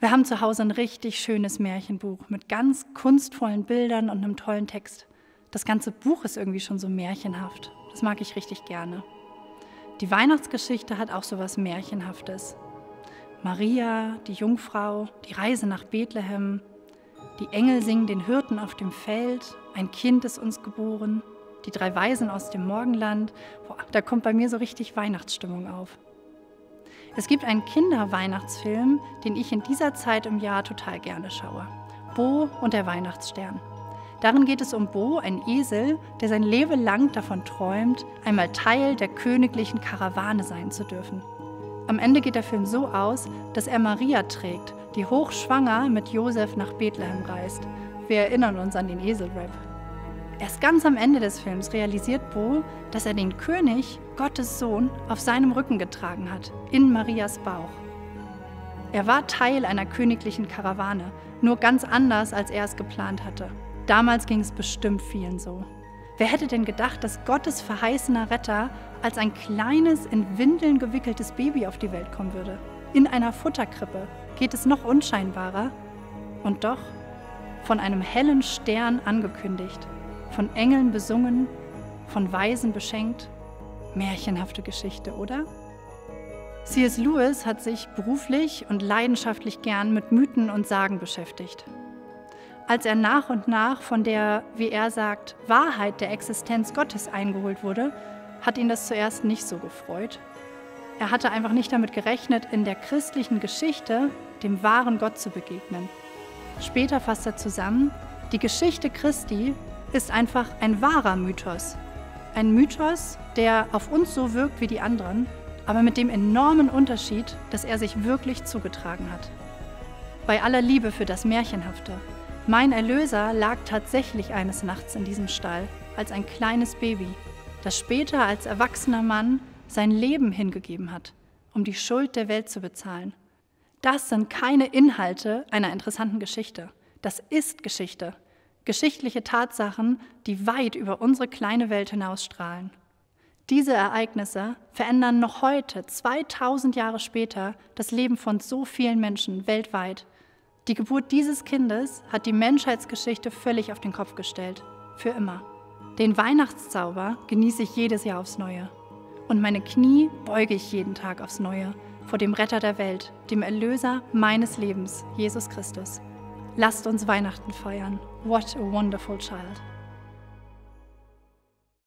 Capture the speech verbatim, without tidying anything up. Wir haben zu Hause ein richtig schönes Märchenbuch mit ganz kunstvollen Bildern und einem tollen Text. Das ganze Buch ist irgendwie schon so märchenhaft. Das mag ich richtig gerne. Die Weihnachtsgeschichte hat auch so was Märchenhaftes. Maria, die Jungfrau, die Reise nach Bethlehem, die Engel singen den Hirten auf dem Feld, ein Kind ist uns geboren, die drei Weisen aus dem Morgenland. Boah, da kommt bei mir so richtig Weihnachtsstimmung auf. Es gibt einen Kinderweihnachtsfilm, den ich in dieser Zeit im Jahr total gerne schaue. Bo und der Weihnachtsstern. Darin geht es um Bo, einen Esel, der sein Leben lang davon träumt, einmal Teil der königlichen Karawane sein zu dürfen. Am Ende geht der Film so aus, dass er Maria trägt, die hochschwanger mit Josef nach Bethlehem reist. Wir erinnern uns an den Eselrap. Erst ganz am Ende des Films realisiert Bo, dass er den König, Gottes Sohn, auf seinem Rücken getragen hat, in Marias Bauch. Er war Teil einer königlichen Karawane, nur ganz anders, als er es geplant hatte. Damals ging es bestimmt vielen so. Wer hätte denn gedacht, dass Gottes verheißener Retter als ein kleines, in Windeln gewickeltes Baby auf die Welt kommen würde? In einer Futterkrippe geht es noch unscheinbarer und doch von einem hellen Stern angekündigt, von Engeln besungen, von Weisen beschenkt. Märchenhafte Geschichte, oder? C S Lewis hat sich beruflich und leidenschaftlich gern mit Mythen und Sagen beschäftigt. Als er nach und nach von der, wie er sagt, Wahrheit der Existenz Gottes eingeholt wurde, hat ihn das zuerst nicht so gefreut. Er hatte einfach nicht damit gerechnet, in der christlichen Geschichte dem wahren Gott zu begegnen. Später fasst er zusammen, die Geschichte Christi ist einfach ein wahrer Mythos. Ein Mythos, der auf uns so wirkt wie die anderen, aber mit dem enormen Unterschied, dass er sich wirklich zugetragen hat. Bei aller Liebe für das Märchenhafte. Mein Erlöser lag tatsächlich eines Nachts in diesem Stall, als ein kleines Baby, das später als erwachsener Mann sein Leben hingegeben hat, um die Schuld der Welt zu bezahlen. Das sind keine Inhalte einer interessanten Geschichte. Das ist Geschichte. Geschichtliche Tatsachen, die weit über unsere kleine Welt hinausstrahlen. Diese Ereignisse verändern noch heute, zweitausend Jahre später, das Leben von so vielen Menschen weltweit. Die Geburt dieses Kindes hat die Menschheitsgeschichte völlig auf den Kopf gestellt. Für immer. Den Weihnachtszauber genieße ich jedes Jahr aufs Neue. Und meine Knie beuge ich jeden Tag aufs Neue vor dem Retter der Welt, dem Erlöser meines Lebens, Jesus Christus. Lasst uns Weihnachten feiern. What a wonderful child.